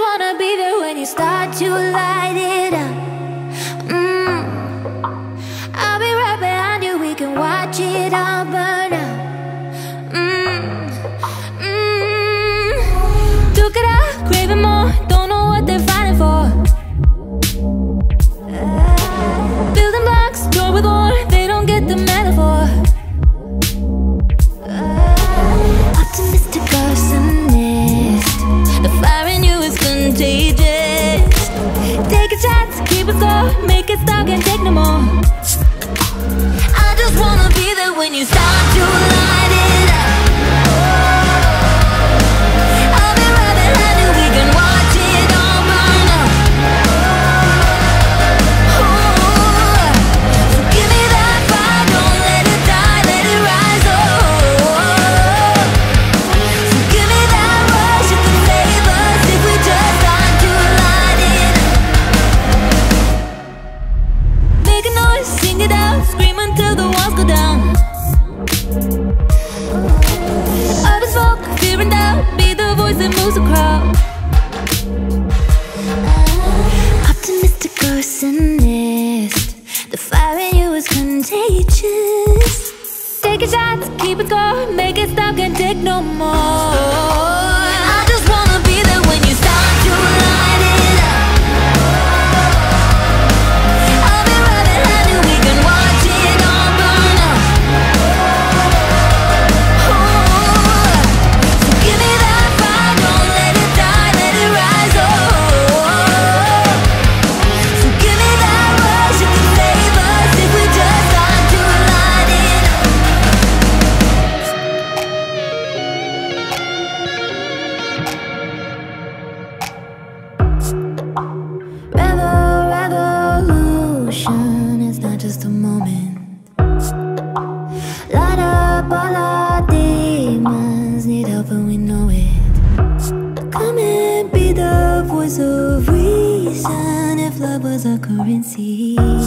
just wanna be there when you start to light it up. I'll be right behind you, we can watch it all burn up. Took it out, craving more, don't know what they're fighting for. Building blocks, door with war, they don't get the metaphor. Optimistic arsonist, the fire in you is contagious. Take a chance, keep a score, make it stop, can't take no more. I just wanna be there when you start to light it up. I'll be right behind you, we can watch it all burn up. So give me that fire, don't let it die, let it rise. So give me that rush, it can save us if we just start to light it up. Make a noise, sing it out, scream until the walls go down. Others walk, fear and doubt, be the voice that moves the crowd. Optimistic arsonist, the fire in you is contagious. Take a shot, keep a score, make it stop, can't take no more. I just wanna be there when you start to light it up. I'll be right behind you, we can watch it all burn up. So give me that fire, don't let it die, let it rise. So give me that rush, it can save us if we just start to light it up. Revolution is not just a moment. Light up all our demons, need help and we know it. Come and be the voice of reason. If love was a currency,